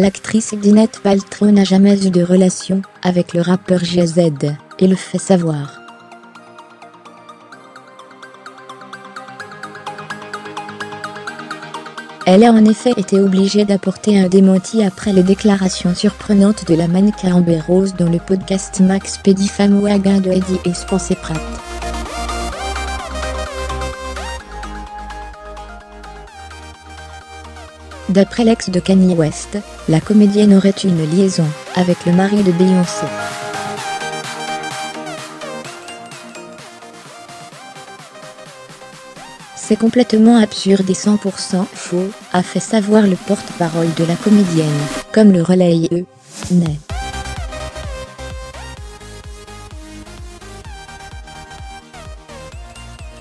L'actrice Gwyneth Paltrow n'a jamais eu de relation avec le rappeur Jay-Z et le fait savoir. Elle a en effet été obligée d'apporter un démenti après les déclarations surprenantes de la mannequin Amber Rose dans le podcast Max Pedi Famous Again de Heidi et Spencer Pratt. D'après l'ex de Kanye West, la comédienne aurait une liaison avec le mari de Beyoncé. C'est complètement absurde et 100% faux, a fait savoir le porte-parole de la comédienne, comme le relaye E! News.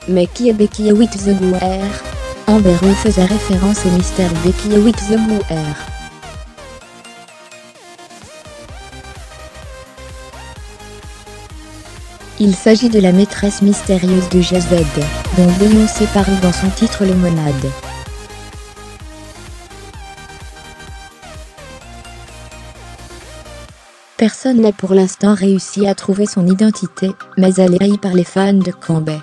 Mais qui est Becky with the good hair? Amber Rose faisait référence au mystère Becky with the good hair. Il s'agit de la maîtresse mystérieuse de Jay-Z, dont Beyoncé parle dans son titre Lemonade. Personne n'a pour l'instant réussi à trouver son identité, mais elle est haïe par les fans de Queen Bey.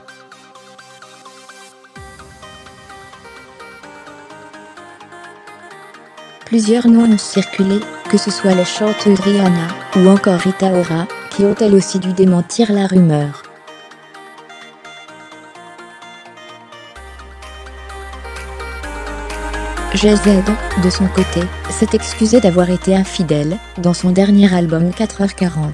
Plusieurs noms ont circulé, que ce soit la chanteuse Rihanna ou encore Rita Ora, qui ont elles aussi dû démentir la rumeur. Jay-Z, de son côté, s'est excusé d'avoir été infidèle dans son dernier album 4h40.